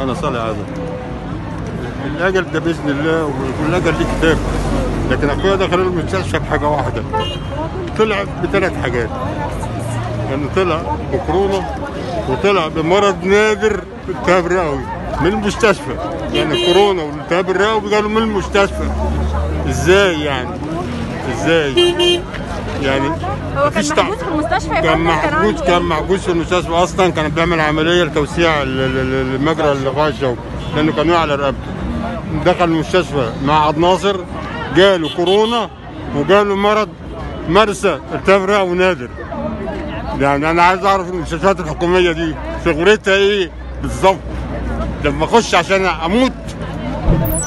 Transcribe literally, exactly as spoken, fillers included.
أنا صالح عزب. الأجل ده بإذن الله، والأجل ليه كتاب، لكن أخويا دخل المستشفى بحاجة واحدة، طلع بثلاث حاجات، يعني طلع بكورونا وطلع بمرض نادر التهاب رئوي من المستشفى، يعني كورونا والالتهاب الرئوي جاله من المستشفى. إزاي يعني؟ إزاي؟ يعني هو كان محجوز في المستشفى، كان محجوز كان محجوز في المستشفى اصلا، كان بيعمل عمليه لتوسيع المجرى اللي غششه لانه كان واقع على رقبته. دخل المستشفى مع عبد الناصر، جاله كورونا وجاله مرض مرسى التهاب رئوي نادر. يعني انا عايز اعرف المستشفيات الحكوميه دي شغلتها ايه بالظبط؟ لما اخش عشان اموت.